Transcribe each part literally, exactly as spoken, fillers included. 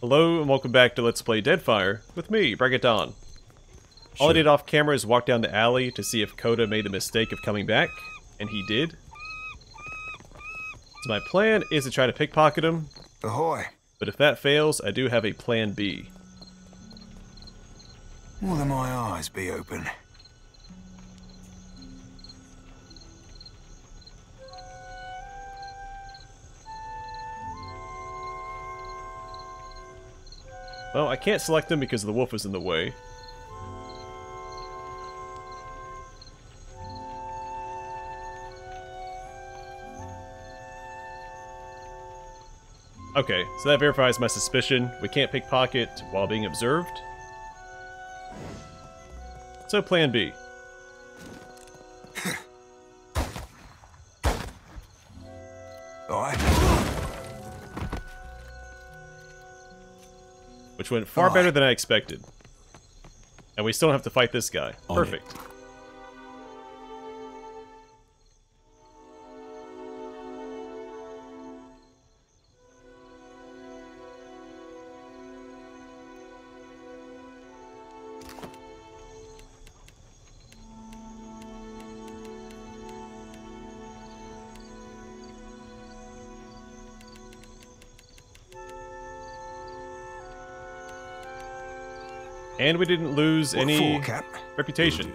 Hello and welcome back to Let's Play Deadfire with me, BringItDon. Sure. All I did off camera is walk down the alley to see if Coda made the mistake of coming back, and he did. So my plan is to try to pickpocket him. Ahoy. But if that fails, I do have a plan B. Will my eyes be open? Well, I can't select them because the wolf is in the way. Okay, so that verifies my suspicion. We can't pickpocket while being observed. So plan B. Which went far better than I expected. And we still don't have to fight this guy. On perfect. It. And we didn't lose what any fool, reputation.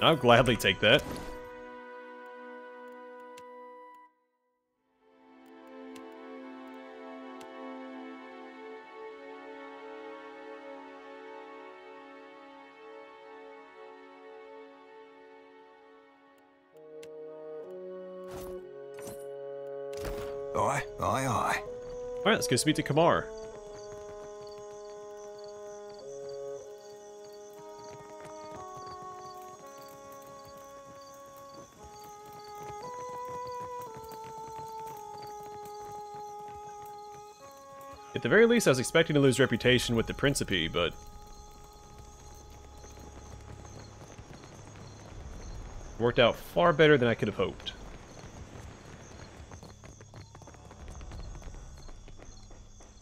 I'll gladly take that. Aye, aye, aye. Alright, let's go speak to Kamar. At the very least, I was expecting to lose reputation with the Principi, but... it worked out far better than I could have hoped.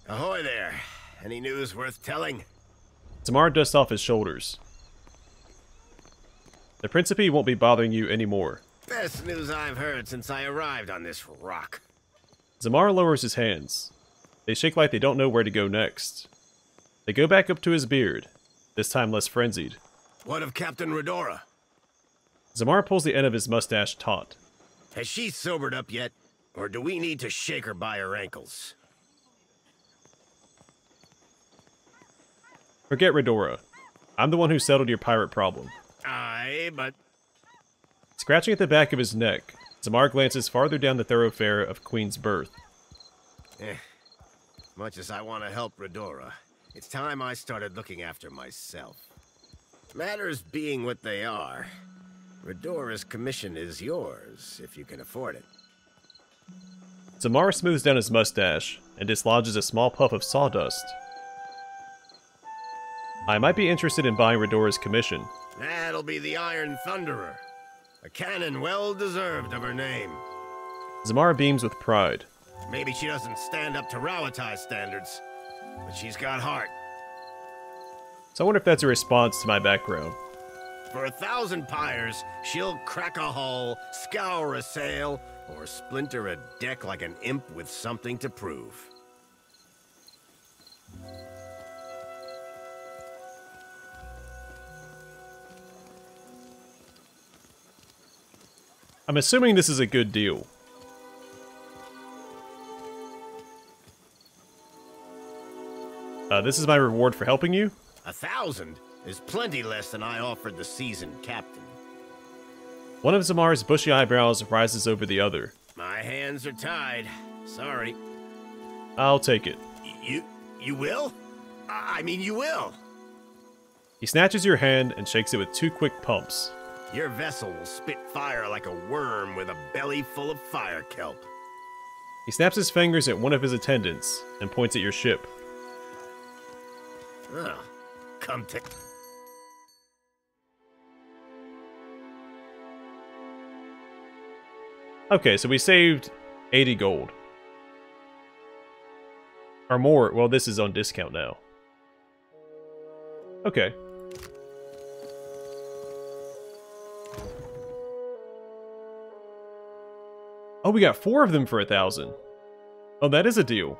Ahoy there! Any news worth telling? Zamar dusts off his shoulders. The Principi won't be bothering you anymore. Best news I've heard since I arrived on this rock. Zamar lowers his hands. They shake like they don't know where to go next. They go back up to his beard, this time less frenzied. What of Captain Rodora? Zamar pulls the end of his mustache taut. Has she sobered up yet? Or do we need to shake her by her ankles? Forget Rodora. I'm the one who settled your pirate problem. Aye, but... Scratching at the back of his neck, Zamar glances farther down the thoroughfare of Queen's Berth. Eh. Much as I want to help Rodora, it's time I started looking after myself. Matters being what they are, Rodora's commission is yours, if you can afford it. Zamar smooths down his mustache and dislodges a small puff of sawdust. I might be interested in buying Rodora's commission. That'll be the Iron Thunderer. A cannon well deserved of her name. Zamar beams with pride. Maybe she doesn't stand up to Rawatai standards, but she's got heart. So I wonder if that's a response to my background. For a thousand pyres, she'll crack a hull, scour a sail, or splinter a deck like an imp with something to prove. I'm assuming this is a good deal. Uh, this is my reward for helping you? A thousand is plenty less than I offered the seasoned captain. One of Zamar's bushy eyebrows rises over the other. My hands are tied. Sorry. I'll take it. You... you will? I mean, you will! He snatches your hand and shakes it with two quick pumps. Your vessel will spit fire like a worm with a belly full of fire kelp. He snaps his fingers at one of his attendants and points at your ship. Oh, come to... Okay, so we saved eighty gold. Or more. Well, this is on discount now. Okay. Oh, we got four of them for a thousand. Oh, that is a deal.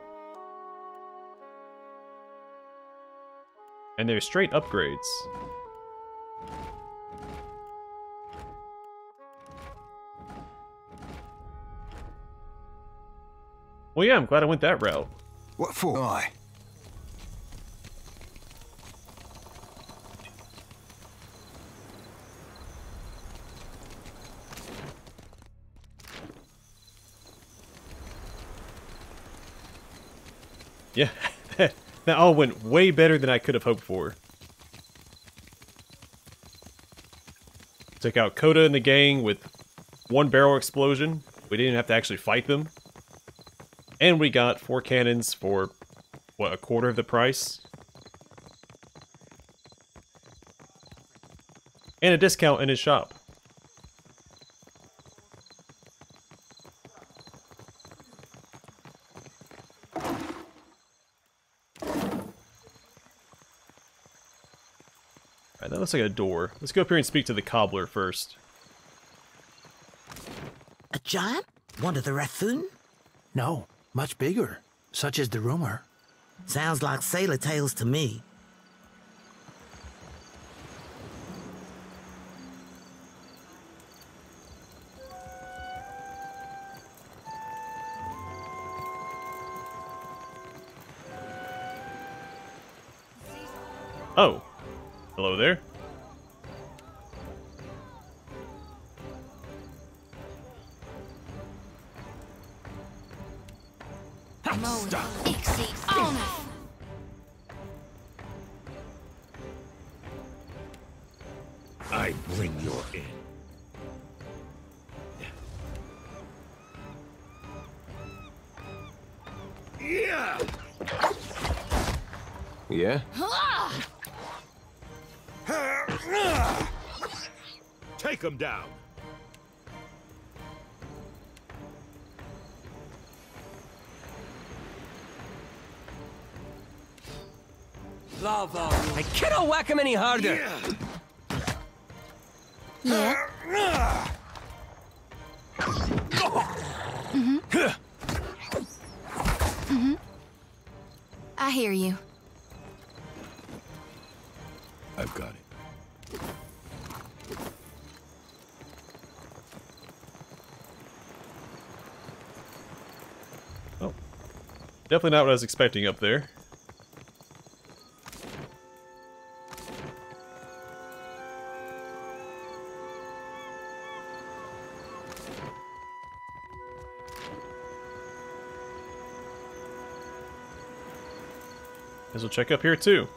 And they're straight upgrades. Well, yeah, I'm glad I went that route. What for? I. Yeah, that all went way better than I could have hoped for. Took out Coda and the gang with one barrel explosion. We didn't have to actually fight them. And we got four cannons for, what, a quarter of the price? And a discount in his shop. That looks like a door. Let's go up here and speak to the cobbler first. A giant? One of the Rathoon? No, much bigger. Such is the rumor. Sounds like sailor tales to me. Oh. Hello there. Stop. I bring your in. Yeah. Yeah. Take him down. Lava. I cannot whack him any harder. Yeah. Yeah. Mm-hmm. Mm-hmm. I hear you. I've got it. Definitely not what I was expecting up there. As we'll check up here too.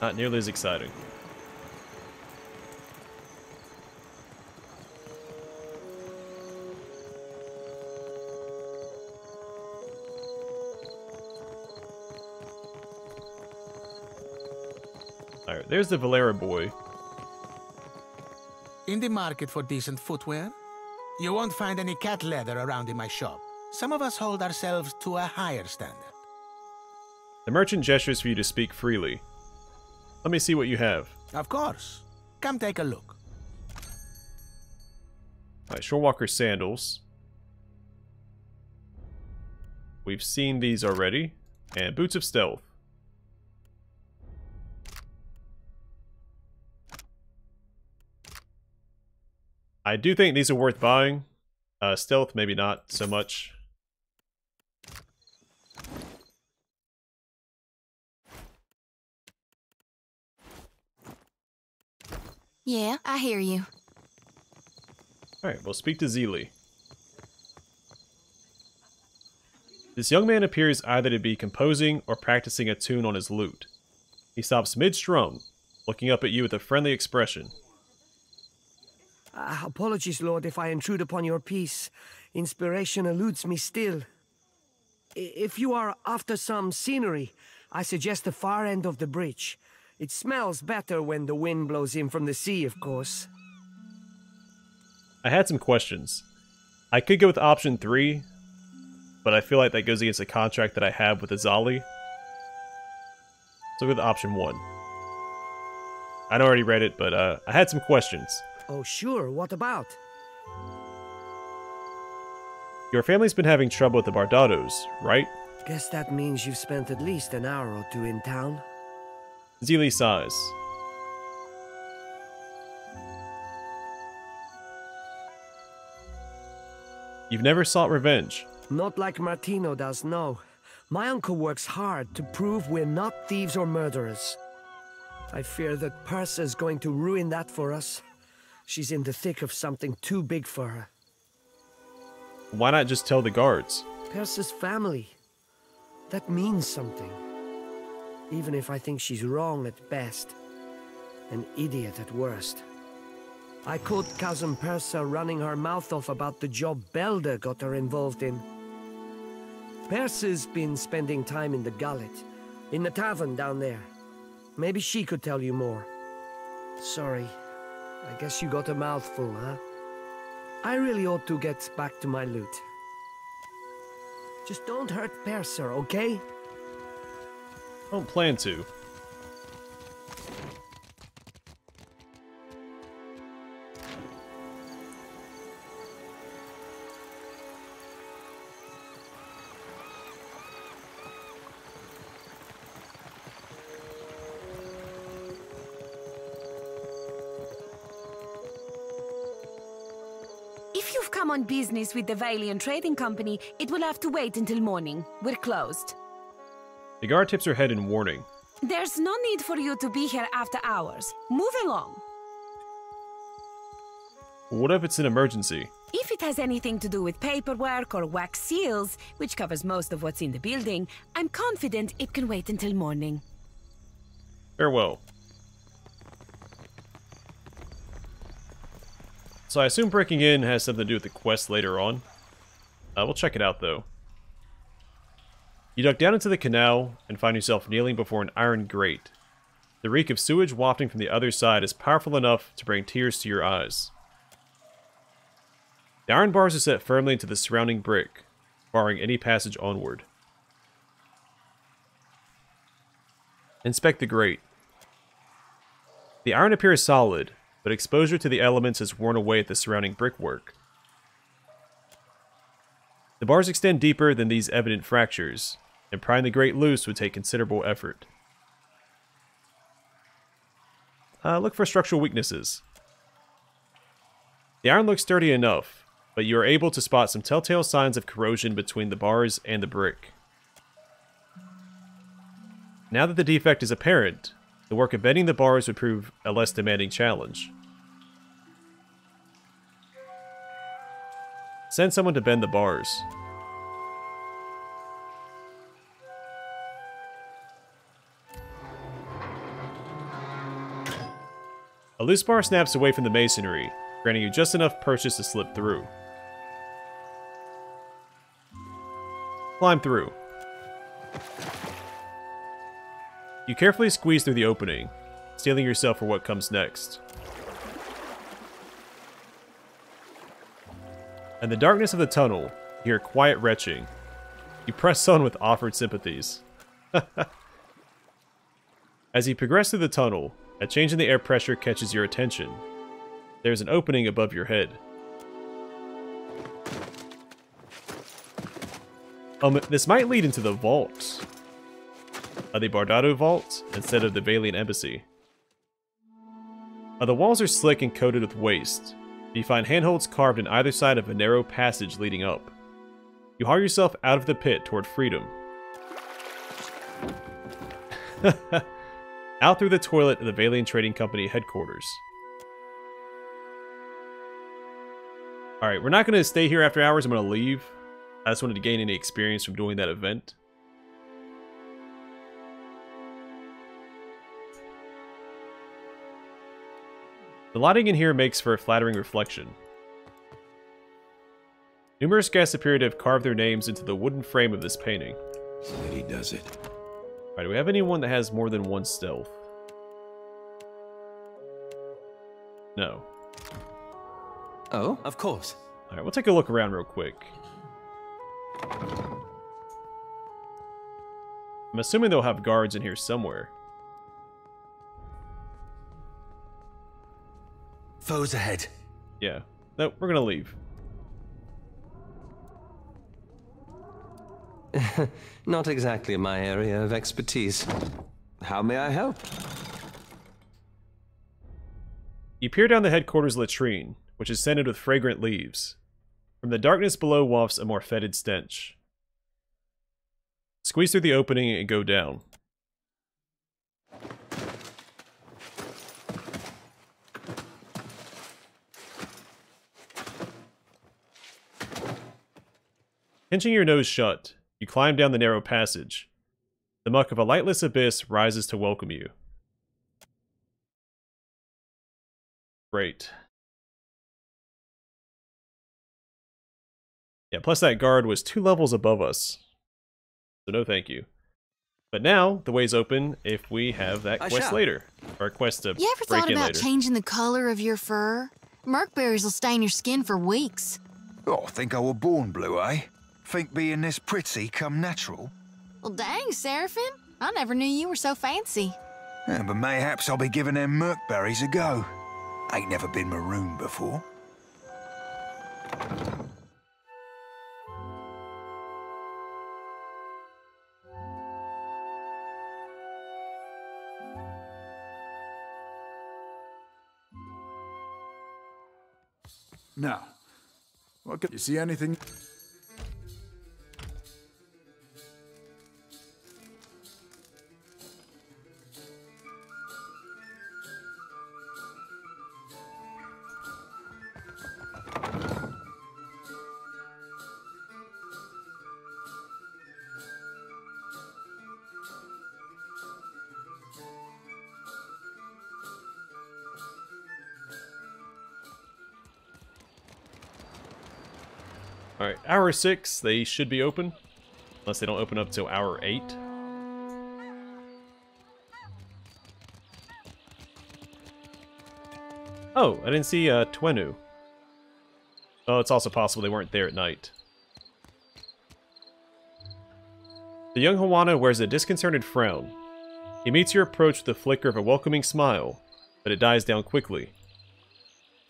Not nearly as exciting. There's the Valera boy. In the market for decent footwear? You won't find any cat leather around in my shop. Some of us hold ourselves to a higher standard. The merchant gestures for you to speak freely. Let me see what you have. Of course. Come take a look. Alright, Shorewalker sandals. We've seen these already. And boots of stealth. I do think these are worth buying. Uh, stealth, maybe not so much. Yeah, I hear you. Alright, we'll speak to Zili. This young man appears either to be composing or practicing a tune on his lute. He stops mid-strum, looking up at you with a friendly expression. Uh, apologies, Lord, if I intrude upon your peace. Inspiration eludes me still. I if you are after some scenery, I suggest the far end of the bridge. It smells better when the wind blows in from the sea, of course. I had some questions. I could go with option three, but I feel like that goes against the contract that I have with Azali. So go with option one. I'd already read it, but uh, I had some questions. Oh, sure. What about? Your family's been having trouble with the Bardados, right? Guess that means you've spent at least an hour or two in town. Zili sighs. You've never sought revenge. Not like Martino does, no. My uncle works hard to prove we're not thieves or murderers. I fear that Persa is going to ruin that for us. She's in the thick of something too big for her. Why not just tell the guards? Persa's family. That means something. Even if I think she's wrong at best, an idiot at worst. I caught cousin Persa running her mouth off about the job Belda got her involved in. Persa's been spending time in the Gullet, in the tavern down there. Maybe she could tell you more. Sorry. I guess you got a mouthful, huh? I really ought to get back to my loot. Just don't hurt Persa, okay? I don't plan to. On business with the Vailian Trading Company, it will have to wait until morning. We're closed. The guard tips her head in warning. There's no need for you to be here after hours. Move along. What if it's an emergency? If it has anything to do with paperwork or wax seals, which covers most of what's in the building, I'm confident it can wait until morning. Farewell. So I assume breaking in has something to do with the quest later on. Uh, we'll check it out, though. You duck down into the canal and find yourself kneeling before an iron grate. The reek of sewage wafting from the other side is powerful enough to bring tears to your eyes. The iron bars are set firmly into the surrounding brick, barring any passage onward. Inspect the grate. The iron appears solid, but exposure to the elements has worn away at the surrounding brickwork. The bars extend deeper than these evident fractures, and prying the grate loose would take considerable effort. Uh, look for structural weaknesses. The iron looks sturdy enough, but you are able to spot some telltale signs of corrosion between the bars and the brick. Now that the defect is apparent, the work of bending the bars would prove a less demanding challenge. Send someone to bend the bars. A loose bar snaps away from the masonry, granting you just enough purchase to slip through. Climb through. You carefully squeeze through the opening, steeling yourself for what comes next. In the darkness of the tunnel, you hear quiet retching. You press on with offered sympathies. As you progress through the tunnel, a change in the air pressure catches your attention. There's an opening above your head. Um, this might lead into the vault. Of the Bardatto Vault instead of the Vailian Embassy. Uh, the walls are slick and coated with waste. You find handholds carved in either side of a narrow passage leading up. You haul yourself out of the pit toward freedom. Out through the toilet of the Vailian Trading Company headquarters. Alright, we're not going to stay here after hours. I'm going to leave. I just wanted to gain any experience from doing that event. The lighting in here makes for a flattering reflection. Numerous guests appear to have carved their names into the wooden frame of this painting. Somebody does it. Alright, do we have anyone that has more than one stealth? No. Oh, of course. All right, we'll take a look around real quick. I'm assuming they'll have guards in here somewhere. Foes ahead. Yeah. No, we're gonna leave. Not exactly my area of expertise. How may I help? You peer down the headquarters latrine, which is scented with fragrant leaves. From the darkness below wafts a more fetid stench. Squeeze through the opening and go down. Pinching your nose shut, you climb down the narrow passage. The muck of a lightless abyss rises to welcome you. Great. Yeah, plus that guard was two levels above us. So no thank you. But now, the way's open if we have that I quest shall. later. Or quest to break in later. You ever thought about later. changing the color of your fur? Murkberries will stain your skin for weeks. Oh, think I were born blue, eh? Think being this pretty come natural? Well, dang, Seraphim. I never knew you were so fancy. Yeah, but mayhaps I'll be giving them murkberries a go. Ain't never been maroon before. Now, what can you see anything? Alright, hour six, they should be open. Unless they don't open up till hour eight. Oh, I didn't see uh, Tāwenu. Oh, it's also possible they weren't there at night. The young Hawana wears a disconcerted frown. He meets your approach with a flicker of a welcoming smile, but it dies down quickly.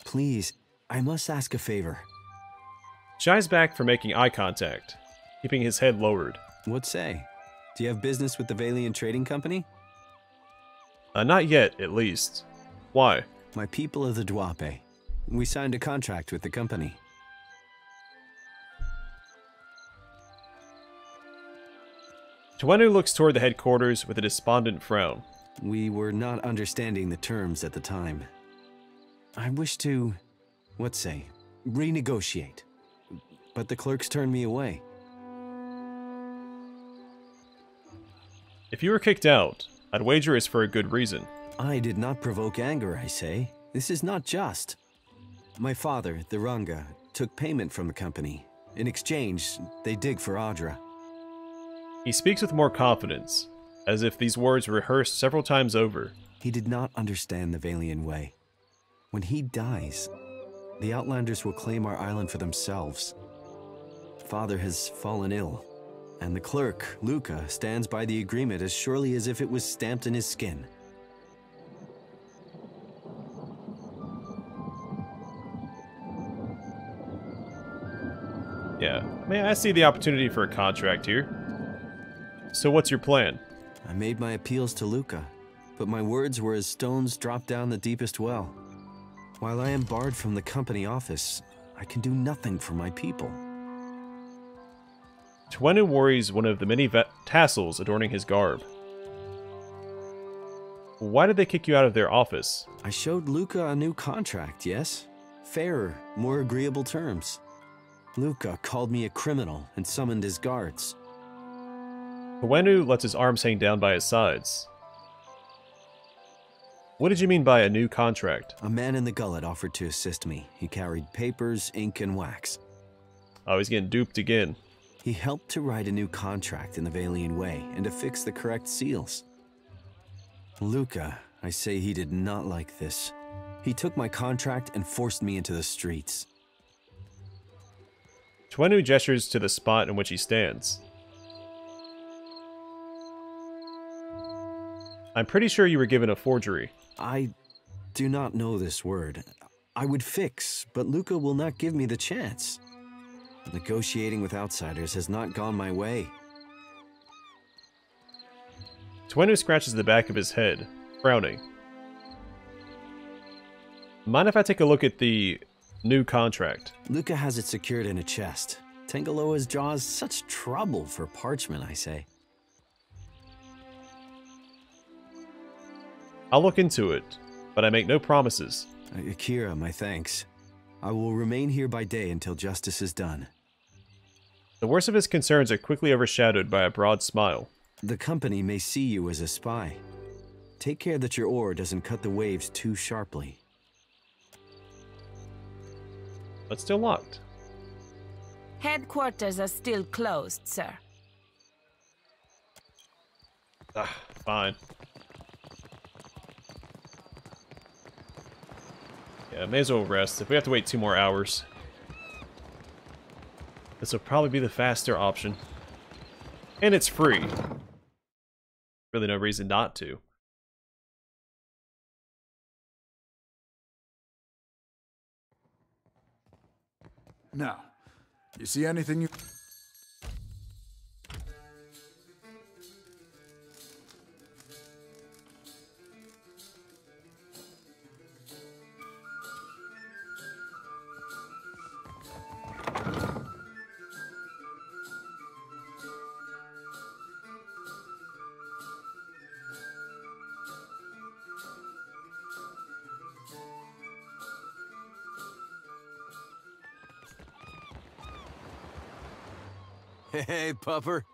Please, I must ask a favor. Shies back from making eye contact, keeping his head lowered. What say? Do you have business with the Vailian Trading Company? Uh, not yet, at least. Why? My people are the Dwape. We signed a contract with the company. Tāwenu looks toward the headquarters with a despondent frown. We were not understanding the terms at the time. I wish to, what say, renegotiate. But the clerks turned me away. If you were kicked out, I'd wager it's for a good reason. I did not provoke anger, I say. This is not just. My father, the Ranga, took payment from the company. In exchange, they dig for Adra. He speaks with more confidence, as if these words were rehearsed several times over. He did not understand the Vailian way. When he dies, the Outlanders will claim our island for themselves. Father has fallen ill, and the clerk, Luca, stands by the agreement as surely as if it was stamped in his skin. Yeah, may I see the opportunity for a contract here? So what's your plan? I made my appeals to Luca, but my words were as stones dropped down the deepest well. While I am barred from the company office, I can do nothing for my people. Tāwenu worries one of the many tassels adorning his garb. Why did they kick you out of their office? I showed Luca a new contract, yes? Fairer, more agreeable terms. Luca called me a criminal and summoned his guards. Tāwenu lets his arms hang down by his sides. What did you mean by a new contract? A man in the Gullet offered to assist me. He carried papers, ink, and wax. Oh, he's getting duped again. He helped to write a new contract in the Vailian way and affix the correct seals. Luca, I say he did not like this. He took my contract and forced me into the streets. Tāwenu gestures to the spot in which he stands. I'm pretty sure you were given a forgery. I do not know this word. I would fix, but Luca will not give me the chance. Negotiating with outsiders has not gone my way. Tāwenu scratches the back of his head, frowning. Mind if I take a look at the new contract? Luca has it secured in a chest. Tengaloa's jaws such trouble for parchment, I say. I'll look into it, but I make no promises. Akira, my thanks. I will remain here by day until justice is done. The worst of his concerns are quickly overshadowed by a broad smile. The company may see you as a spy. Take care that your oar doesn't cut the waves too sharply. But still locked. Headquarters are still closed, sir. Ah, fine. Yeah, may as well rest. If we have to wait two more hours, this will probably be the faster option. And it's free. Really no reason not to. Now, you see anything you... Hey, puffer.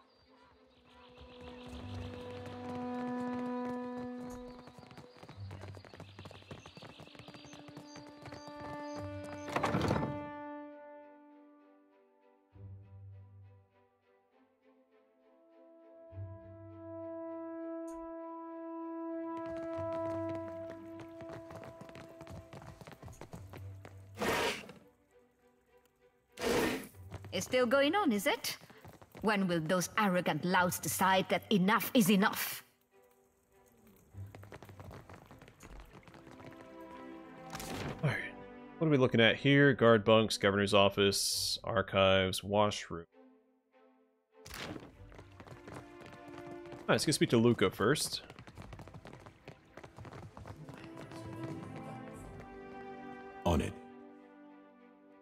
It's still going on, is it? When will those arrogant louts decide that enough is enough? Alright, what are we looking at here? Guard bunks, governor's office, archives, washroom. Alright, let's go speak to Luca first. On it.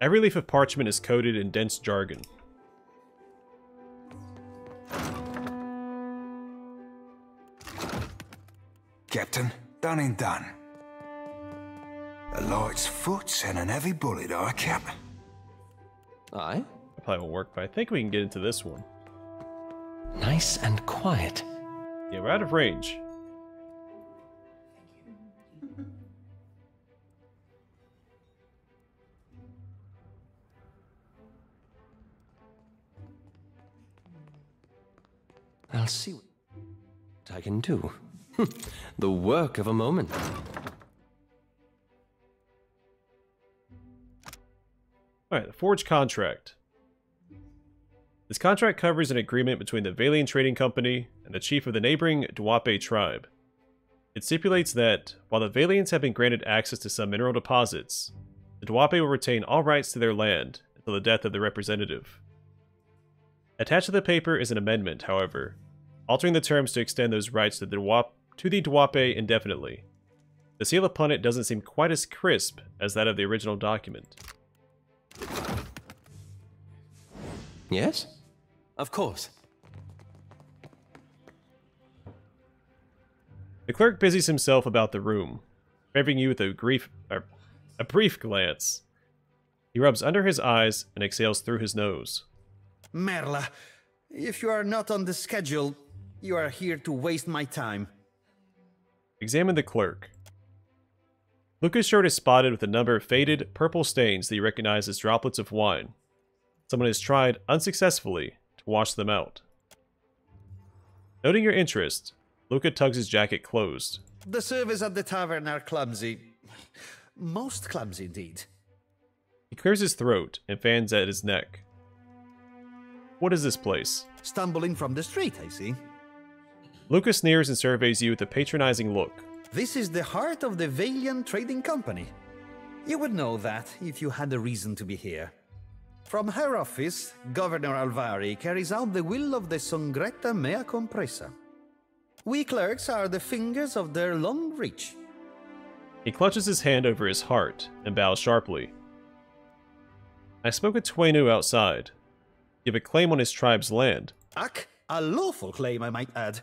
Every leaf of parchment is coated in dense jargon. Captain, done and done. A light's foot and an heavy bullet, I cap. Aye? That probably won't work, but I think we can get into this one. Nice and quiet. Yeah, we're out of range. I'll see what I can do. The work of a moment. Alright, the Forge Contract. This contract covers an agreement between the Vailian Trading Company and the chief of the neighboring Dwape tribe. It stipulates that, while the Vailians have been granted access to some mineral deposits, the Dwape will retain all rights to their land until the death of their representative. Attached to the paper is an amendment, however, altering the terms to extend those rights to the Dwape to the Dwape indefinitely. The seal upon it doesn't seem quite as crisp as that of the original document. Yes? Of course. The clerk busies himself about the room, favoring you with a brief, er, a brief glance. He rubs under his eyes and exhales through his nose. Merla, if you are not on the schedule, you are here to waste my time. Examine the clerk. Luca's shirt is spotted with a number of faded, purple stains that you recognize as droplets of wine. Someone has tried, unsuccessfully, to wash them out. Noting your interest, Luca tugs his jacket closed. The servers at the tavern are clumsy. most clumsy indeed. He clears his throat and fans at his neck. What is this place? Stumbling from the street, I see. Luca sneers and surveys you with a patronizing look. This is the heart of the Vailian Trading Company. You would know that if you had a reason to be here. From her office, Governor Alvari carries out the will of the Songretta Mea Compresa. We clerks are the fingers of their long reach. He clutches his hand over his heart and bows sharply. I spoke with Tāwenu outside. You have a claim on his tribe's land. Ak, a lawful claim, I might add.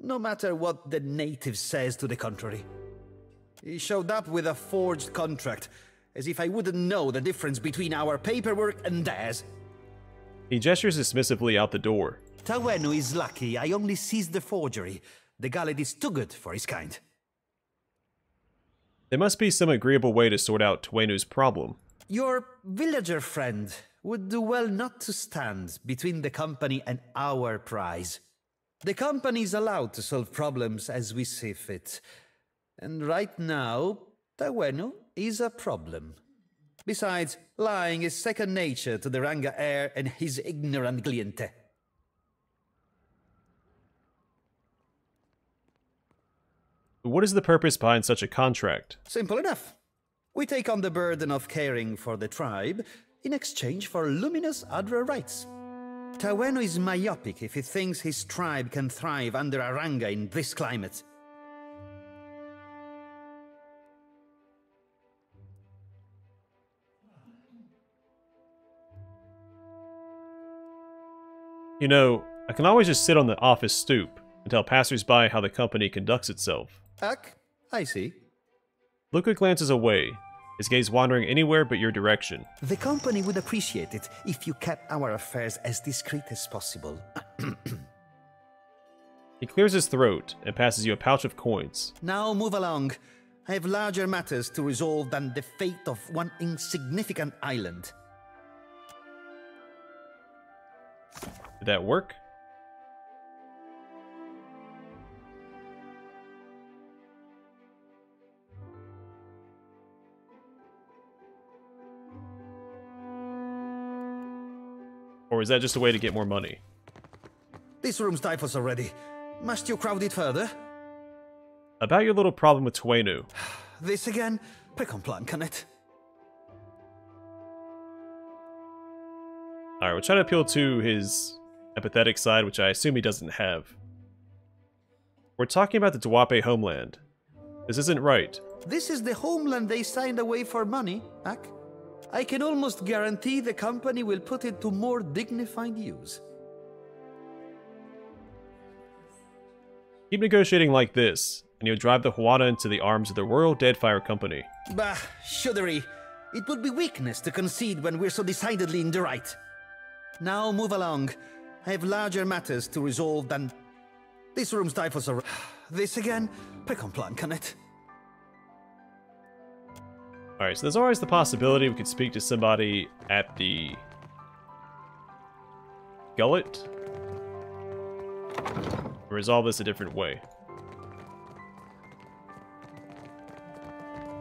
No matter what the native says to the contrary. He showed up with a forged contract, as if I wouldn't know the difference between our paperwork and theirs. He gestures dismissively out the door. Tāwenu is lucky. I only seized the forgery. The Gullet is too good for his kind. There must be some agreeable way to sort out Tāwenu's problem. Your villager friend would do well not to stand between the company and our prize. The company is allowed to solve problems as we see fit. And right now, Tāwenu is a problem. Besides, lying is second nature to the Ranga heir and his ignorant cliente. What is the purpose behind such a contract? Simple enough. We take on the burden of caring for the tribe in exchange for luminous Adra rights. Tāwenu is myopic if he thinks his tribe can thrive under Aranga in this climate. You know, I can always just sit on the office stoop and tell passersby how the company conducts itself. Ak, I see. Luca glances away, his gaze wandering anywhere but your direction. The company would appreciate it if you kept our affairs as discreet as possible. He clears his throat and passes you a pouch of coins. Now move along. I have larger matters to resolve than the fate of one insignificant island. Did that work? Or is that just a way to get more money? This room stifles already. Must you crowd it further? About your little problem with Tāwenu. This again? Pick on plan, can it? Alright, we'll try to appeal to his empathetic side, which I assume he doesn't have. We're talking about the Dwape homeland. This isn't right. This is the homeland they signed away for money, Ak. I can almost guarantee the company will put it to more dignified use. Keep negotiating like this, and you'll drive the Huana into the arms of the Royal Deadfire Company. Bah, shuddery. It would be weakness to concede when we're so decidedly in the right. Now move along. I have larger matters to resolve than... This room stifles a... This again? Pick on plan, can it? Alright, so there's always the possibility we could speak to somebody at the... Gullet? Resolve this a different way.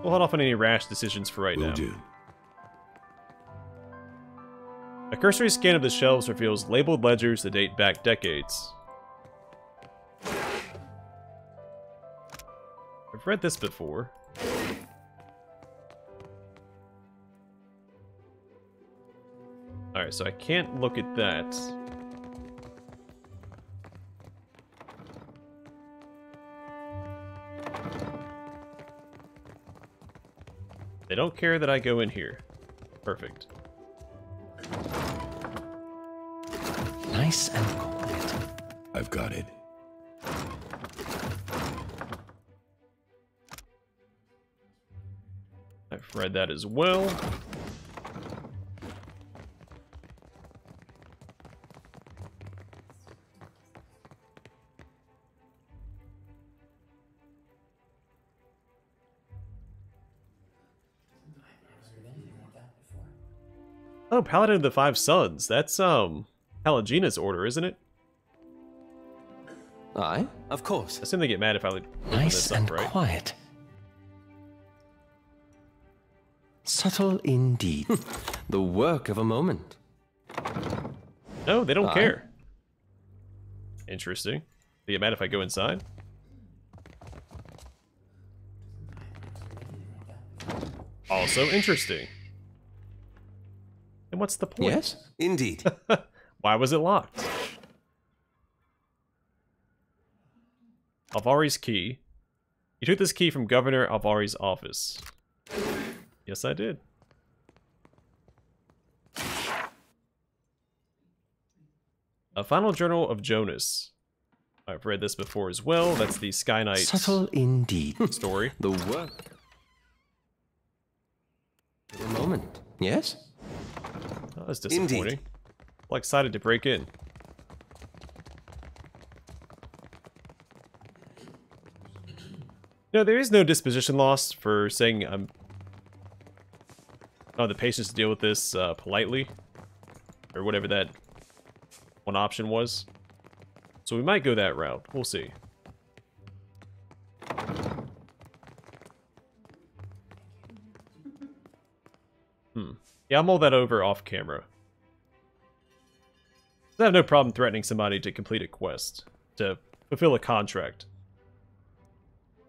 We'll hold off on any rash decisions for right now. Will do. A cursory scan of the shelves reveals labeled ledgers that date back decades. I've read this before. Alright, so I can't look at that. They don't care that I go in here. Perfect. Nice and complete. I've got it. I've read that as well. Oh, Paladin of the Five Suns. That's um. Halogina's order, isn't it? Aye, of course. I assume they get mad if I leave. Nice and quiet. Subtle indeed. The work of a moment. No, they don't I... care. Interesting. Do you mind if I go inside? Also interesting. And what's the point? Yes, indeed. Why was it locked? Alvari's key. You took this key from Governor Alvari's office. Yes, I did. A final journal of Jonas. I've read this before as well. That's the Sky Knight. Subtle indeed. Story. The work. A moment. Yes? That was disappointing. Indeed. Well, excited to break in. No, there is no disposition lost for saying I'm... Oh, the patience to deal with this uh, politely. Or whatever that one option was. So we might go that route. We'll see. Hmm. Yeah, I'll mull that over off camera. I have no problem threatening somebody to complete a quest, to fulfill a contract.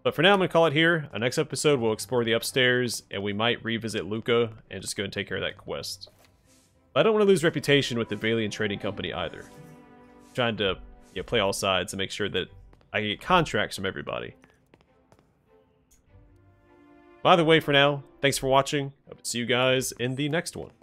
But for now, I'm going to call it here. Our next episode, we'll explore the upstairs, and we might revisit Luca and just go and take care of that quest. But I don't want to lose reputation with the Vailian Trading Company either. I'm trying to you know, play all sides and make sure that I get contracts from everybody. By the way, for now, thanks for watching. I hope to see you guys in the next one.